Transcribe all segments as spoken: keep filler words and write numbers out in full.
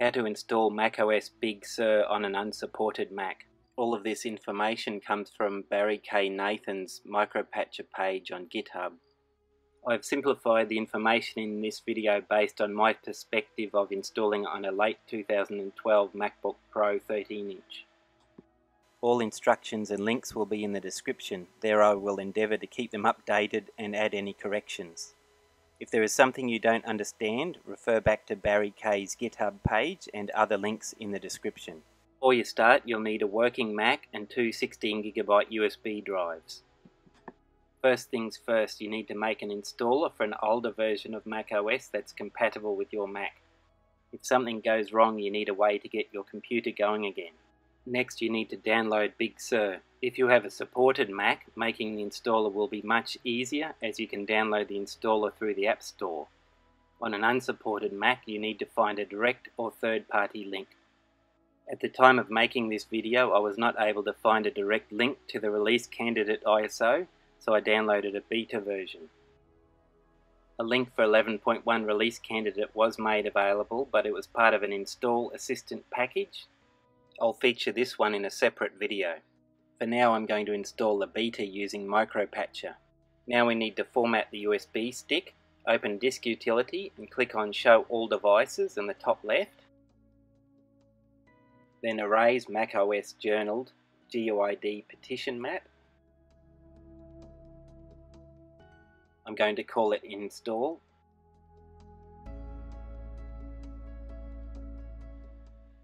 how to install macOS Big Sur on an unsupported Mac. All of this information comes from Barry K Nathan's Micropatcher page on GitHub. I've simplified the information in this video based on my perspective of installing on a late two thousand twelve MacBook Pro thirteen inch. All instructions and links will be in the description. There I will endeavour to keep them updated and add any corrections. If there is something you don't understand, refer back to Barry K's GitHub page and other links in the description. Before you start, you'll need a working Mac and two sixteen gigabyte U S B drives. First things first, you need to make an installer for an older version of macOS that's compatible with your Mac. If something goes wrong, you need a way to get your computer going again. Next, you need to download Big Sur. If you have a supported Mac, making the installer will be much easier as you can download the installer through the App Store. On an unsupported Mac, you need to find a direct or third-party link. At the time of making this video, I was not able to find a direct link to the release candidate I S O, so I downloaded a beta version. A link for eleven point one release candidate was made available, but it was part of an Install Assistant package. I'll feature this one in a separate video. For now, I'm going to install the beta using Micropatcher. Now we need to format the U S B stick, open Disk Utility and click on Show All Devices in the top left, then erase macOS Journaled G U I D Partition Map. I'm going to call it Install.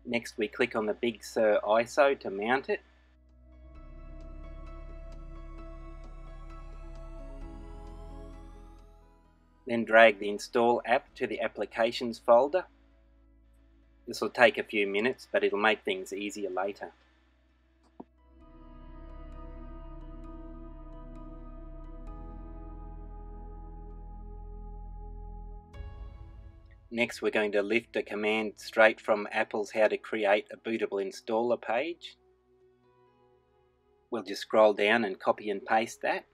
Next we click on the Big Sur I S O to mount it. Then drag the Install app to the Applications folder. This will take a few minutes, but it'll make things easier later. Next we're going to lift a command straight from Apple's How to Create a Bootable Installer page. We'll just scroll down and copy and paste that.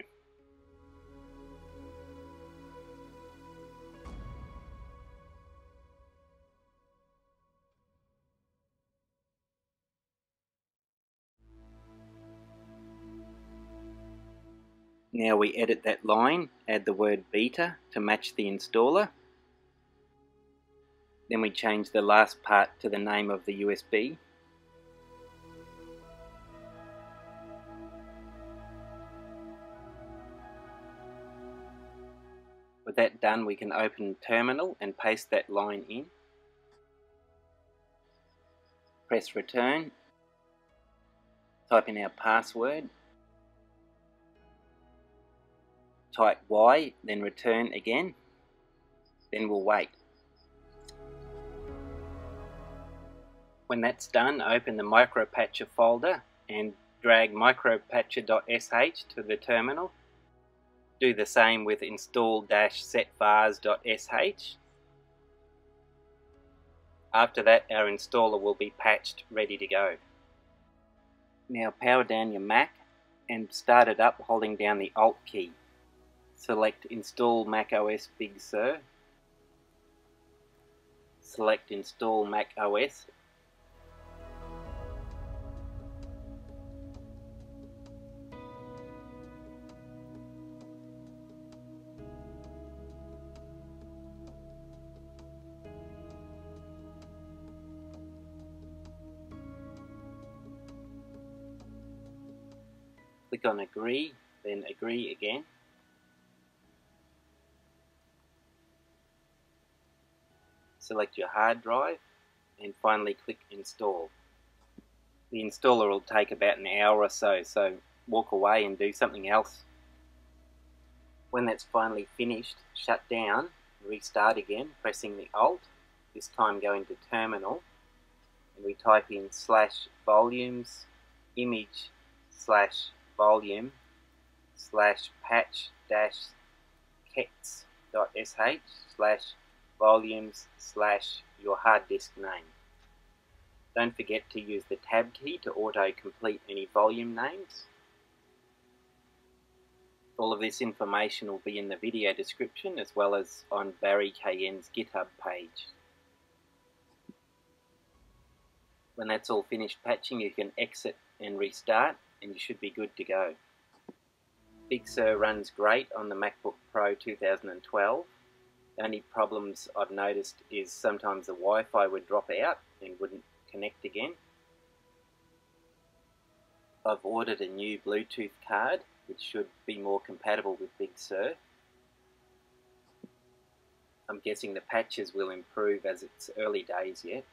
Now we edit that line, add the word beta to match the installer. Then we change the last part to the name of the U S B. With that done, we can open Terminal and paste that line in. Press Return. Type in our password. Type Y, then return again. Then we'll wait. When that's done, open the Micropatcher folder and drag micropatcher dot S H to the terminal. Do the same with install dash setvars dot S H. After that, our installer will be patched, ready to go. Now power down your Mac and start it up holding down the Alt key. Select Install macOS Big Sur. Select Install macOS. Click on Agree, then Agree again. Select your hard drive and finally click Install. The installer will take about an hour or so, so walk away and do something else. When that's finally finished, shut down, restart again, pressing the Alt, this time going to Terminal, and we type in slash volumes image slash volume slash patch dash kexts.sh slash volumes slash your hard disk name. Don't forget to use the tab key to auto-complete any volume names. All of this information will be in the video description as well as on Barry K N's GitHub page. When that's all finished patching, you can exit and restart, and you should be good to go. Big Sur runs great on the MacBook Pro two thousand twelve. The only problems I've noticed is sometimes the Wi-Fi would drop out and wouldn't connect again. I've ordered a new Bluetooth card, which should be more compatible with Big Sur. I'm guessing the patches will improve as it's early days yet.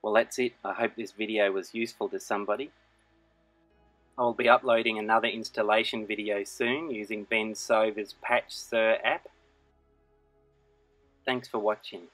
Well, that's it. I hope this video was useful to somebody. I'll be uploading another installation video soon using Ben Sover's Patch Sur app. Thanks for watching.